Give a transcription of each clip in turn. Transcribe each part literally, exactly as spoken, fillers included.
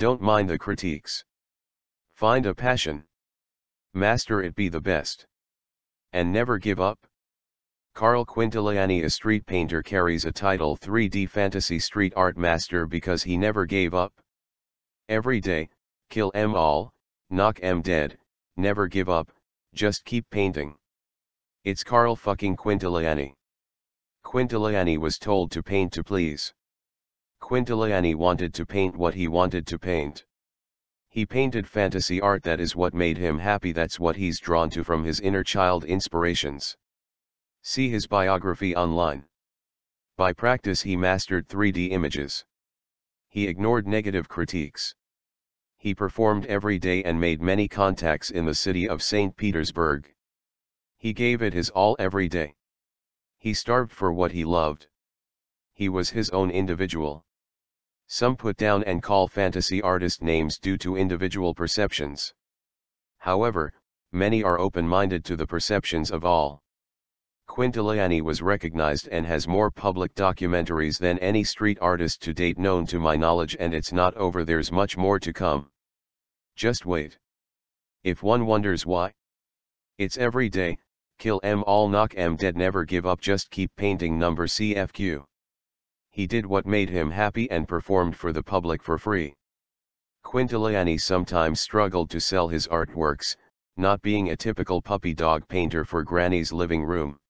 Don't mind the critiques. Find a passion. Master it, be the best. And never give up. Carl Quintiliani, a street painter, carries a title three D fantasy street art master because he never gave up. Every day, kill 'em all, knock 'em dead, never give up, just keep painting. It's Carl fucking Quintiliani. Quintiliani was told to paint to please. Quintiliani wanted to paint what he wanted to paint. He painted fantasy art, that is what made him happy, that's what he's drawn to from his inner child inspirations. See his biography online. By practice he mastered three D images. He ignored negative critiques. He performed every day and made many contacts in the city of Saint Petersburg. He gave it his all every day. He starved for what he loved. He was his own individual. Some put down and call fantasy artist names due to individual perceptions. However, many are open-minded to the perceptions of all. Quintiliani was recognized and has more public documentaries than any street artist to date known to my knowledge, and it's not over, there's much more to come. Just wait. If one wonders why, it's every day, kill 'em all, knock 'em dead, never give up, just keep painting number C F Q. He did what made him happy and performed for the public for free. Quintiliani sometimes struggled to sell his artworks, not being a typical puppy dog painter for Granny's living room,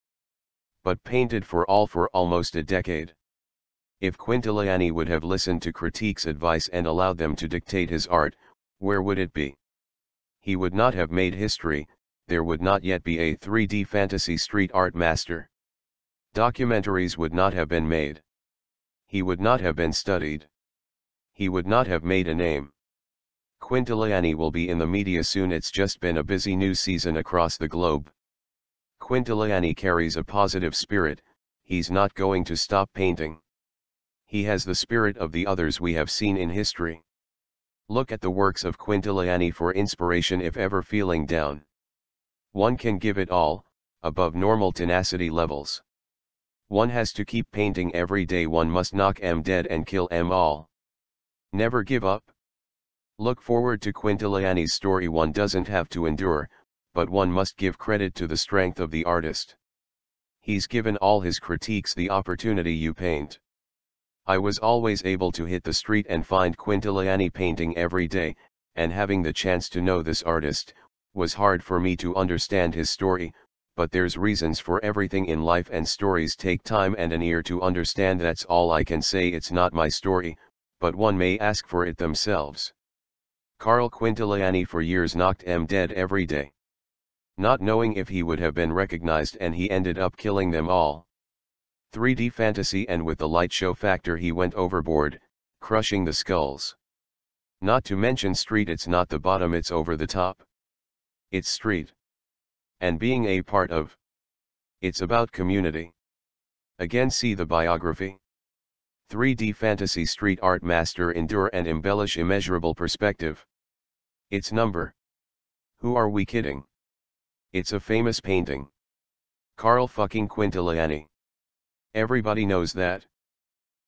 but painted for all for almost a decade. If Quintiliani would have listened to critiques' advice and allowed them to dictate his art, where would it be? He would not have made history, there would not yet be a three D fantasy street art master. Documentaries would not have been made. He would not have been studied. He would not have made a name. Quintiliani will be in the media soon, it's just been a busy news season across the globe. Quintiliani carries a positive spirit, he's not going to stop painting. He has the spirit of the others we have seen in history. Look at the works of Quintiliani for inspiration if ever feeling down. One can give it all, above normal tenacity levels. One has to keep painting every day, one must knock 'em dead and kill 'em all. Never give up. Look forward to Quintiliani's story, one doesn't have to endure, but one must give credit to the strength of the artist. He's given all his critiques the opportunity, you paint. I was always able to hit the street and find Quintiliani painting every day, and having the chance to know this artist, was hard for me to understand his story. But there's reasons for everything in life, and stories take time and an ear to understand, that's all I can say. It's not my story, but one may ask for it themselves. Carl Quintiliani for years knocked 'em dead every day, not knowing if he would have been recognized, and he ended up killing them all. three D fantasy, and with the light show factor he went overboard, crushing the skulls. Not to mention street, it's not the bottom, it's over the top. It's street. And being a part of. It's about community. Again, see the biography. three D fantasy street art master, endure and embellish immeasurable perspective. It's number. Who are we kidding? It's a famous painting. Carl fucking Quintiliani. Everybody knows that.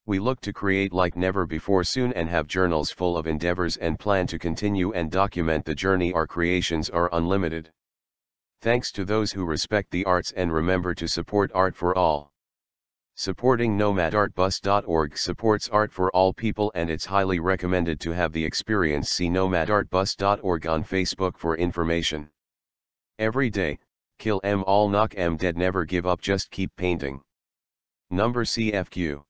We look to create like never before soon and have journals full of endeavors and plan to continue and document the journey. Our creations are unlimited. Thanks to those who respect the arts and remember to support art for all. Supporting Nomad Art Bus dot org supports art for all people, and it's highly recommended to have the experience. See Nomad Art Bus dot org on Facebook for information. Every day, kill 'em all, knock 'em dead, never give up, just keep painting. Number C F Q.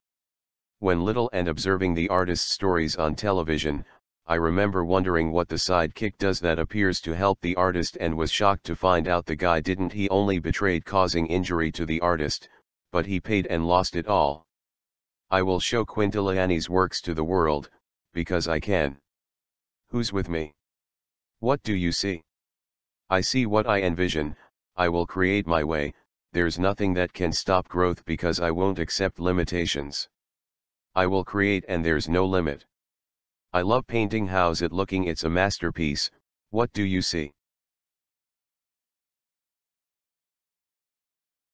When little and observing the artist's stories on television, I remember wondering what the sidekick does that appears to help the artist, and was shocked to find out the guy didn't. He only betrayed, causing injury to the artist, but he paid and lost it all. I will show Quintiliani's works to the world, because I can. Who's with me? What do you see? I see what I envision. I will create my way. There's nothing that can stop growth because I won't accept limitations. I will create and there's no limit. I love painting, how's it looking? It's a masterpiece. What do you see?